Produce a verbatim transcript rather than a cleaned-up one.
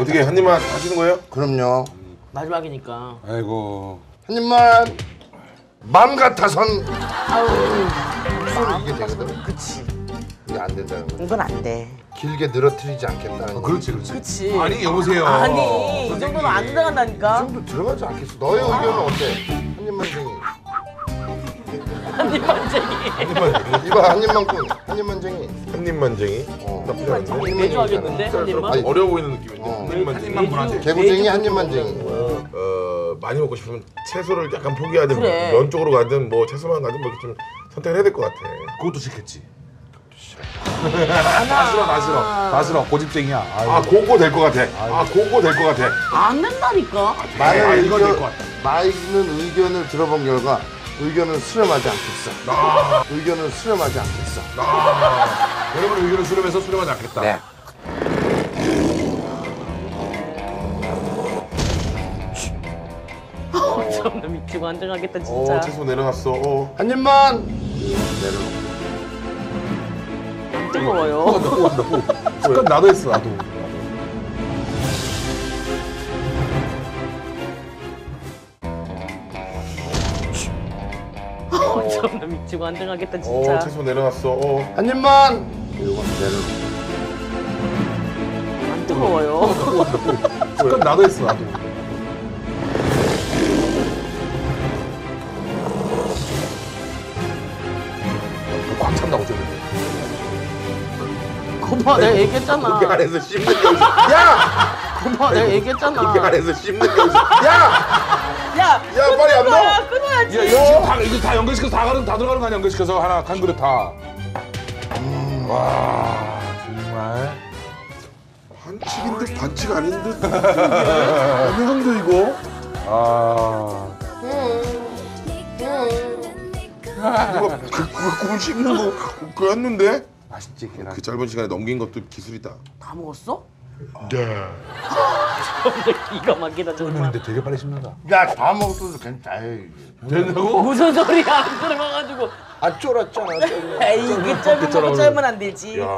어떻게 한 입만 하시는 거예요? 그럼요. 마지막이니까. 아이고. 한 입만. 맘 같아선. 아우. 아, 이게 되거든. 그치. 이게 안 된다는 거야. 이건 안 돼. 길게 늘어뜨리지 않겠다는 거. 아, 그렇지, 그렇지. 그치. 아니, 여보세요. 아니, 선생님. 이 정도는 안 들어간다니까. 이 정도 들어가지 않겠어. 너의 의견은 아. 어때? 한 입만 쟁이. 한 입만 쟁이. 한 입만 쟁이. 이봐, 한 입만 꾼. 한 입만 쟁이. 한 입만 쟁이. 어. 한 입만 쟁이. 매주 하겠는데? 한 입만? 어려워 보이는 느낌인데. 어. 한 입만 쟁이. 한 입만 꾼하지. 개구쟁이, 한 입만 쟁이. 어, 많이 먹고 싶으면 채소를 약간 포기하든 그래. 면 쪽으로 가든 뭐 채소만 가든 뭐 이렇게 좀 선택을 해야 될 것 같아. 그것도 싫겠지. 다 싫어, 다 싫어. 다 싫어, 고집쟁이야. 아이고. 아, 고고 될 것 같아. 아이고. 아, 고고 될 것 같아. 안 된다니까. 많은 의견, 많은 의견을 들어본 결과 의견은 수렴하지 않겠어. 아. 의견은 수렴하지 않겠어. 아. 여러분 의견을 수렴해서 수렴하지 않겠다. 네. 어쩜 나 미치고 안정하겠다 진짜. 어, 채소 내려놨어. 어. 한 입만. 내려놓고. 뜨거워요. 잠깐 나도 했어, 나도. 어쩜 나 미치고 안정하겠다 진짜. 어, 채소 내려놨어. 어. 한 입만. 이거 내려놓고. 안 뜨거워요. 잠깐 나도 했어, 나도. 꽉 찬다고 저기. 고마 내가 얘기했잖아. 고개 아래서 씹는 경수. 야! 고마 내가 얘기했잖아. 고개 아래서 씹는 경수. 야! 야! 야 빨리 안 넣어. 끊어야지. 야, 이거 다 이거 다 연결시켜서 다 가는 다 들어가는 거 아니야? 연결시켜서 하나 한 그릇 다. 음, 와 정말 반칙인 듯 반칙 아닌 듯. 어느 정도 이거? 아. 누가 국을 씹는 거 그랬는데? 맛있지, 계란. 그 짧은 시간에 넘긴 것도 기술이다. 다 먹었어? 네. 기가 막히다, 정말. 근데 되게 빨리 씹는다. 야, 다 먹었어도 괜찮아. 된다고? 무슨 소리야, 안 들어가가지고. 아, 쫄았잖아. 에이, 그 짧은 것도 짧으면 안 되지. 야.